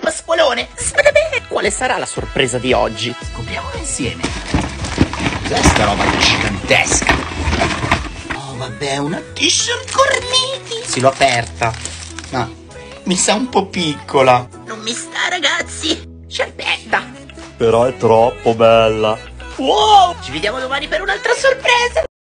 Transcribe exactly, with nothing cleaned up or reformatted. Pasqualone, Sbadabem! Quale sarà la sorpresa di oggi? Scopriamolo insieme. Cos'è sta roba gigantesca? Oh vabbè, una t-shirt Gormiti. Sì, l'ho aperta, ma mi sa un po' piccola. Non mi sta, ragazzi. Sciarpetta. Però è troppo bella. Wow! Ci vediamo domani per un'altra sorpresa.